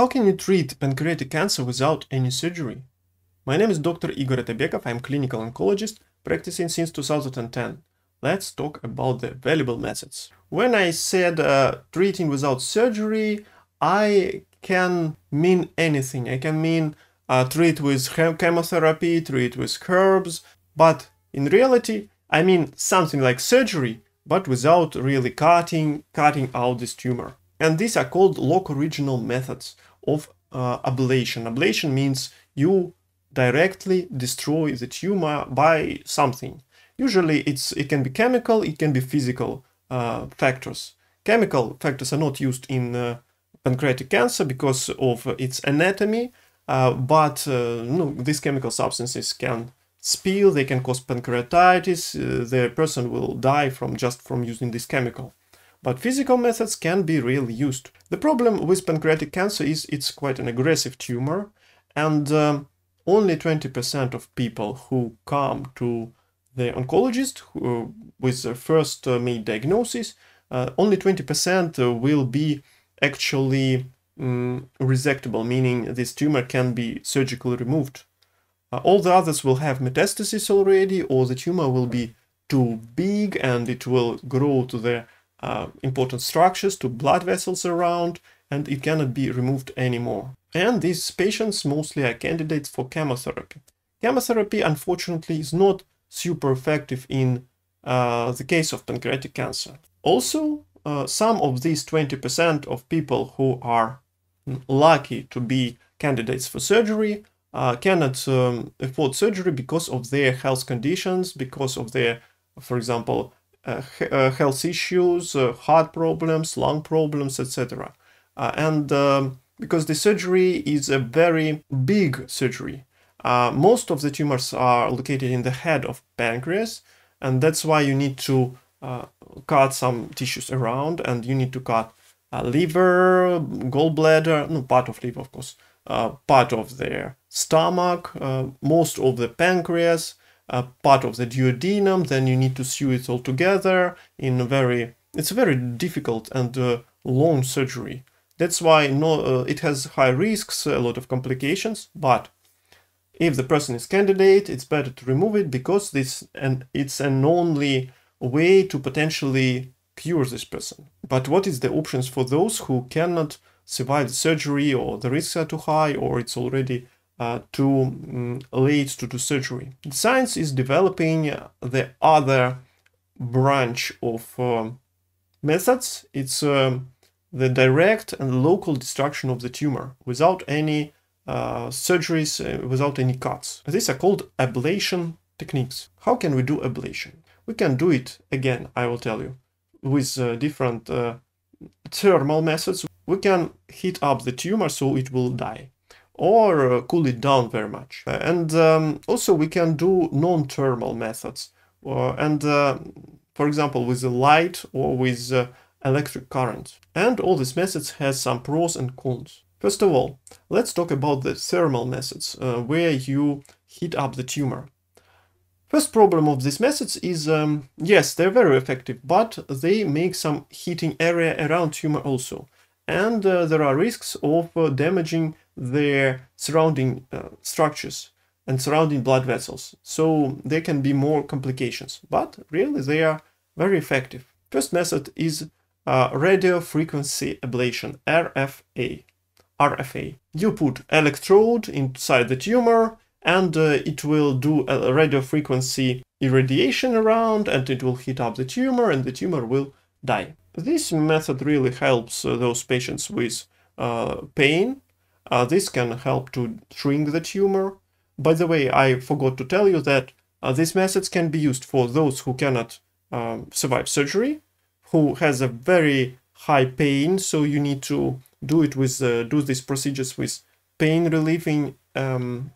How can you treat pancreatic cancer without any surgery? My name is Dr. Igor Atabekov. I'm a clinical oncologist practicing since 2010. Let's talk about the available methods. When I said treating without surgery, I can mean anything. I can mean treat with chemotherapy, treat with herbs, but in reality, I mean something like surgery, but without really cutting out this tumor. And these are called local regional methods of ablation. Ablation means you directly destroy the tumor by something. Usually it can be chemical, it can be physical factors. Chemical factors are not used in pancreatic cancer because of its anatomy, but these chemical substances can spill, they can cause pancreatitis, the person will die just from using this chemical. But physical methods can be really used. The problem with pancreatic cancer is it's quite an aggressive tumor, and only 20% of people who come to the oncologist with the first made diagnosis, only 20% will be actually resectable, meaning this tumor can be surgically removed. All the others will have metastasis already, or the tumor will be too big and it will grow to the important structures, to blood vessels around, and it cannot be removed anymore. And these patients mostly are candidates for chemotherapy. Chemotherapy, unfortunately, is not super effective in the case of pancreatic cancer. Also, some of these 20% of people who are lucky to be candidates for surgery cannot afford surgery because of their health conditions, because of their, for example, health issues, heart problems, lung problems, etc. Because the surgery is a very big surgery. Most of the tumors are located in the head of pancreas, and that's why you need to cut some tissues around, and you need to cut liver, gallbladder, no, part of liver, of course, part of the stomach, most of the pancreas, part of the duodenum. Then you need to sew it all together in it's a very difficult and long surgery. That's why it has high risks, a lot of complications, but if the person is candidate, it's better to remove it because it's an only way to potentially cure this person. But what is the options for those who cannot survive the surgery, or the risks are too high, or it's already too late to do surgery? Science is developing the other branch of methods. It's the direct and local destruction of the tumor without any surgeries, without any cuts. These are called ablation techniques. How can we do ablation? We can do it, again, I will tell you, with different thermal methods. We can heat up the tumor so it will die, or cool it down very much. And also we can do non-thermal methods, for example, with the light or with electric current. And all these methods has some pros and cons. First of all, let's talk about the thermal methods, where you heat up the tumor. First problem of these methods is, yes, they're very effective, but they make some heating area around tumor also. And there are risks of damaging their surrounding structures and surrounding blood vessels. So there can be more complications, but really they are very effective. First method is radiofrequency ablation, RFA. You put electrode inside the tumor, and it will do a radio frequency irradiation around, and it will heat up the tumor, and the tumor will die. This method really helps those patients with pain. This can help to shrink the tumor. By the way, I forgot to tell you that these methods can be used for those who cannot survive surgery, who has a very high pain, so you need to do these procedures with pain relieving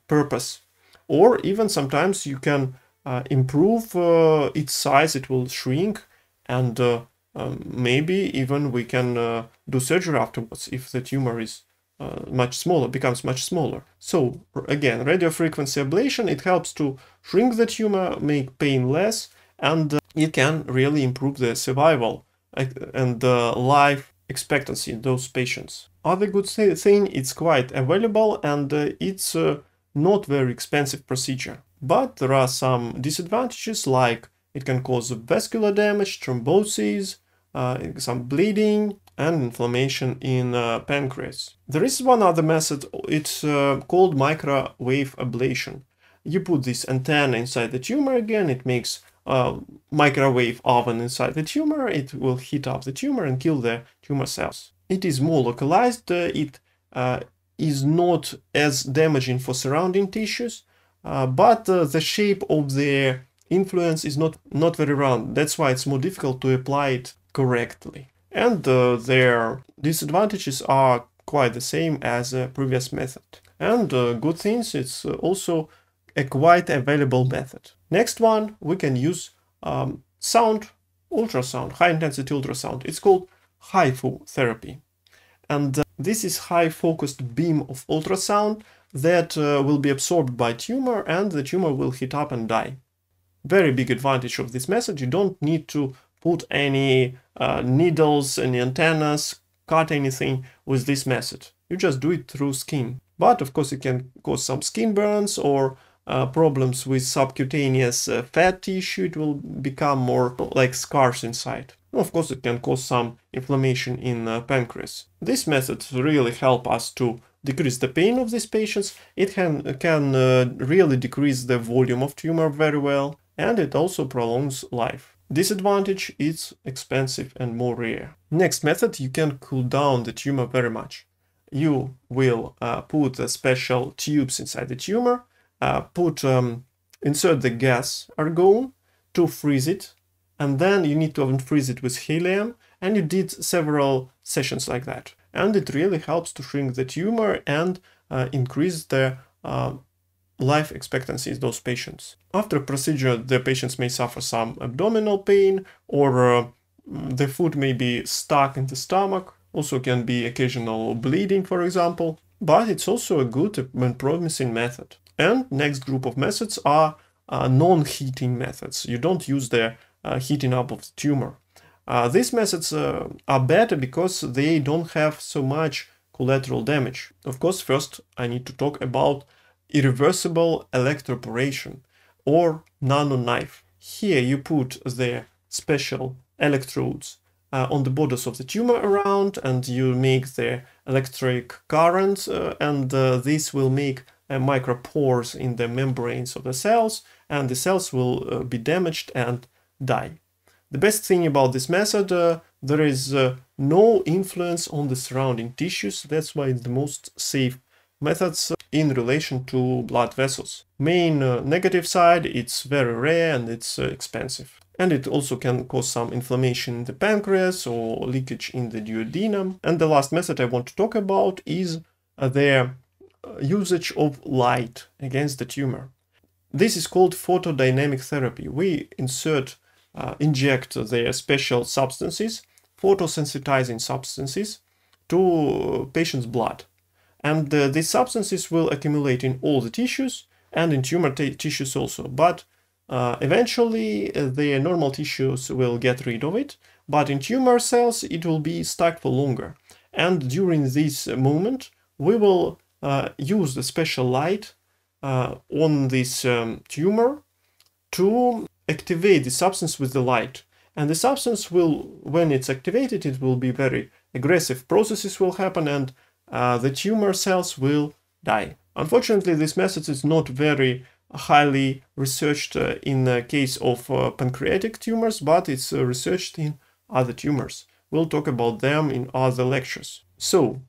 purpose. Or even sometimes you can improve its size, it will shrink, and maybe even we can do surgery afterwards if the tumor is much smaller, becomes much smaller. So again, radiofrequency ablation, it helps to shrink the tumor, make pain less, and it can really improve the survival and life expectancy in those patients. Other good thing, it's quite available and it's not very expensive procedure. But there are some disadvantages, like it can cause vascular damage, thrombosis, some bleeding and inflammation in pancreas. There is one other method, it's called microwave ablation. You put this antenna inside the tumor again, it makes a microwave oven inside the tumor, it will heat up the tumor and kill the tumor cells. It is more localized, it is not as damaging for surrounding tissues, but the shape of the influence is not very round, that's why it's more difficult to apply it correctly. And their disadvantages are quite the same as the previous method. And good things, it's also a quite available method. Next one, we can use sound, ultrasound, high-intensity ultrasound. It's called HIFU therapy. And this is high-focused beam of ultrasound that will be absorbed by tumor, and the tumor will heat up and die. Very big advantage of this method, you don't need to put any needles, any antennas, cut anything with this method. You just do it through skin. But of course it can cause some skin burns or problems with subcutaneous fat tissue. It will become more like scars inside. And of course it can cause some inflammation in pancreas. This method really helps us to decrease the pain of these patients. It can really decrease the volume of tumor very well, and it also prolongs life. Disadvantage, it's expensive and more rare. Next method, you can cool down the tumor very much. You will put special tubes inside the tumor, insert the gas argon to freeze it, and then you need to unfreeze it with helium, and you did several sessions like that. And it really helps to shrink the tumor and increase the life expectancy in those patients. After procedure, the patients may suffer some abdominal pain, or the food may be stuck in the stomach. Also can be occasional bleeding, for example. But it's also a good and promising method. And next group of methods are non-heating methods. You don't use the heating up of the tumor. These methods are better because they don't have so much collateral damage. Of course, first I need to talk about irreversible electroporation, or nano knife. Here you put the special electrodes on the borders of the tumor around, and you make the electric current, and this will make micropores in the membranes of the cells, and the cells will be damaged and die. The best thing about this method, there is no influence on the surrounding tissues. That's why it's the most safe methods in relation to blood vessels. Main negative side, it's very rare and it's expensive. And it also can cause some inflammation in the pancreas or leakage in the duodenum. And the last method I want to talk about is their usage of light against the tumor. This is called photodynamic therapy. We inject their special substances, photosensitizing substances, to patient's blood. And these substances will accumulate in all the tissues and in tumor tissues also. But eventually the normal tissues will get rid of it. But in tumor cells it will be stuck for longer. And during this moment we will use the special light on this tumor to activate the substance with the light. And the substance will, when it's activated, it will be very aggressive. Processes will happen and the tumor cells will die. Unfortunately, this method is not very highly researched in the case of pancreatic tumors, but it's researched in other tumors. We'll talk about them in other lectures. So,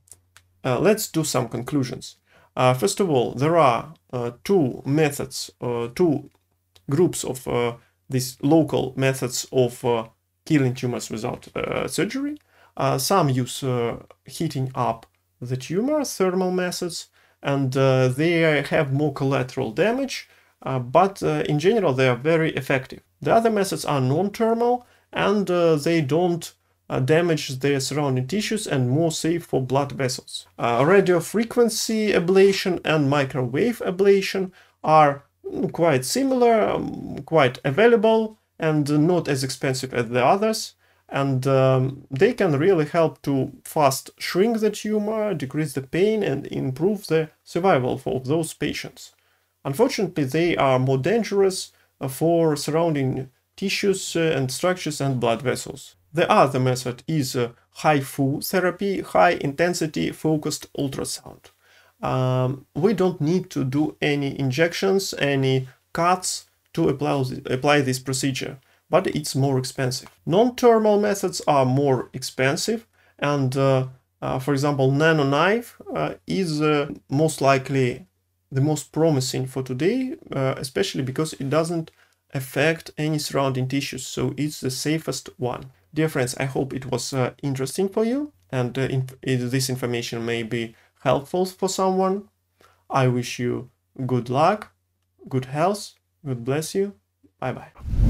let's do some conclusions. First of all, there are two methods, two groups of these local methods of killing tumors without surgery. Some use heating up the tumor, thermal methods, and they have more collateral damage, but in general they are very effective. The other methods are non-thermal, and they don't damage their surrounding tissues and more safe for blood vessels. Radiofrequency ablation and microwave ablation are quite similar, quite available, and not as expensive as the others. And they can really help to fast shrink the tumor, decrease the pain, and improve the survival of those patients. Unfortunately, they are more dangerous for surrounding tissues and structures and blood vessels. The other method is HIFU therapy, high-intensity focused ultrasound. We don't need to do any injections, any cuts to apply this procedure, but it's more expensive. Non-thermal methods are more expensive, and for example, nano knife is most likely the most promising for today, especially because it doesn't affect any surrounding tissues, so it's the safest one. Dear friends, I hope it was interesting for you, and this information may be helpful for someone. I wish you good luck, good health, God bless you, bye-bye.